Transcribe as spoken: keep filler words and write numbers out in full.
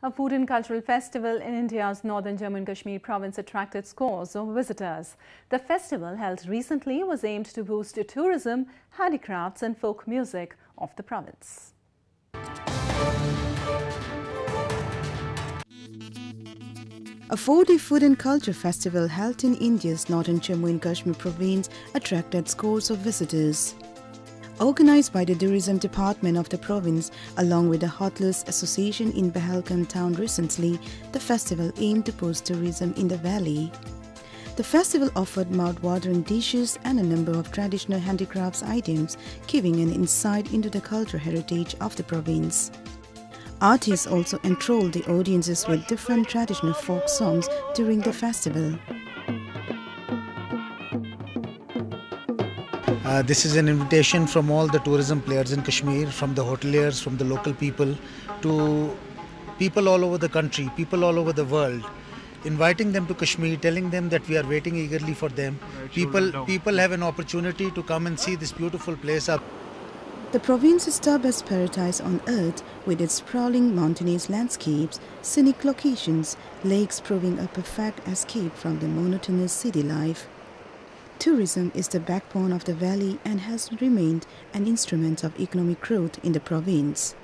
A food and cultural festival in India's northern Jammu and Kashmir province attracted scores of visitors. The festival, held recently, was aimed to boost tourism, handicrafts and folk music of the province. A four-day food and culture festival held in India's northern Jammu and Kashmir province attracted scores of visitors. Organized by the Tourism Department of the province along with the Hotelers Association in Bahalkan town recently, the festival aimed to boost tourism in the valley. The festival offered mouth-watering dishes and a number of traditional handicrafts items, giving an insight into the cultural heritage of the province. Artists also enthralled the audiences with different traditional folk songs during the festival. Uh, this is an invitation from all the tourism players in Kashmir, from the hoteliers, from the local people, to people all over the country, people all over the world, inviting them to Kashmir, telling them that we are waiting eagerly for them. People, people have an opportunity to come and see this beautiful place up. The province is dubbed as paradise on earth, with its sprawling mountainous landscapes, scenic locations, lakes proving a perfect escape from the monotonous city life. Tourism is the backbone of the valley and has remained an instrument of economic growth in the province.